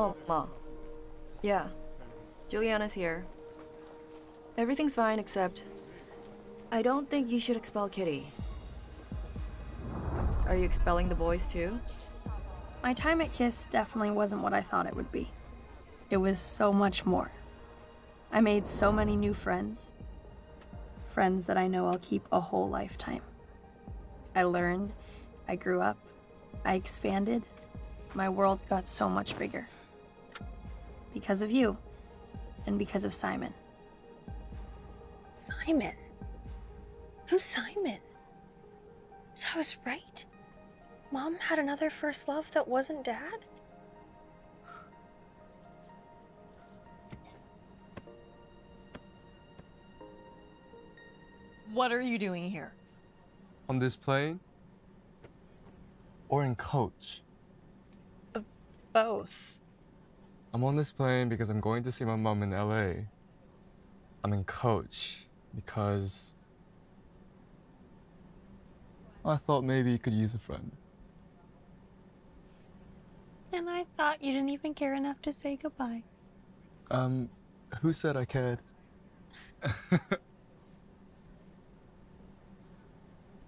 Oh, Ma. Yeah. Juliana's here. Everything's fine except... I don't think you should expel Kitty. Are you expelling the boys too? My time at KISS definitely wasn't what I thought it would be. It was so much more. I made so many new friends. Friends that I know I'll keep a whole lifetime. I learned, I grew up, I expanded. My world got so much bigger. Because of you, and because of Simon. Simon? Who's Simon? So I was right. Mom had another first love that wasn't Dad? What are you doing here? On this plane? Or in coach? Both. I'm on this plane because I'm going to see my mom in LA. I'm in coach because I thought maybe you could use a friend. And I thought you didn't even care enough to say goodbye. Who said I cared?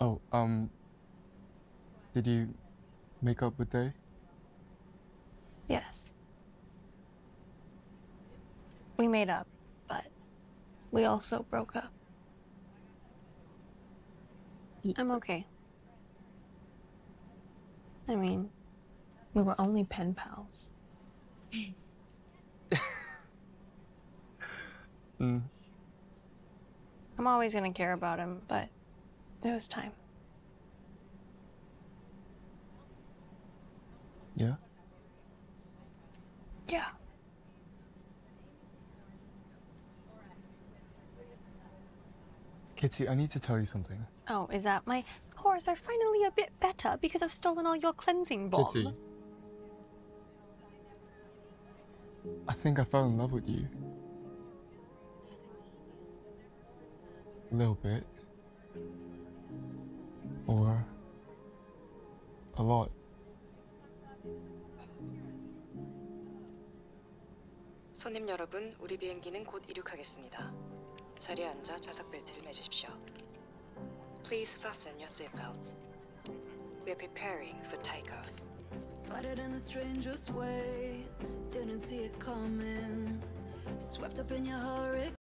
Oh, did you make up with Day? Yes. We made up, but we also broke up. I'm okay. I mean, we were only pen pals. I'm always gonna care about him, but it was time. Yeah? Yeah. Kitty, I need to tell you something. Oh, is that my pores are finally a bit better because I've stolen all your cleansing balm? Kitty. I think I fell in love with you. A little bit. Or... a lot. 손님 여러분, 우리 비행기는 곧 이륙하겠습니다. 자리에 앉아 좌석 벨트를 매주십시오. Please fasten your seatbelts. We're preparing for takeoff. Started in a stranger's way. Didn't see it coming. Swept up in your hurricane.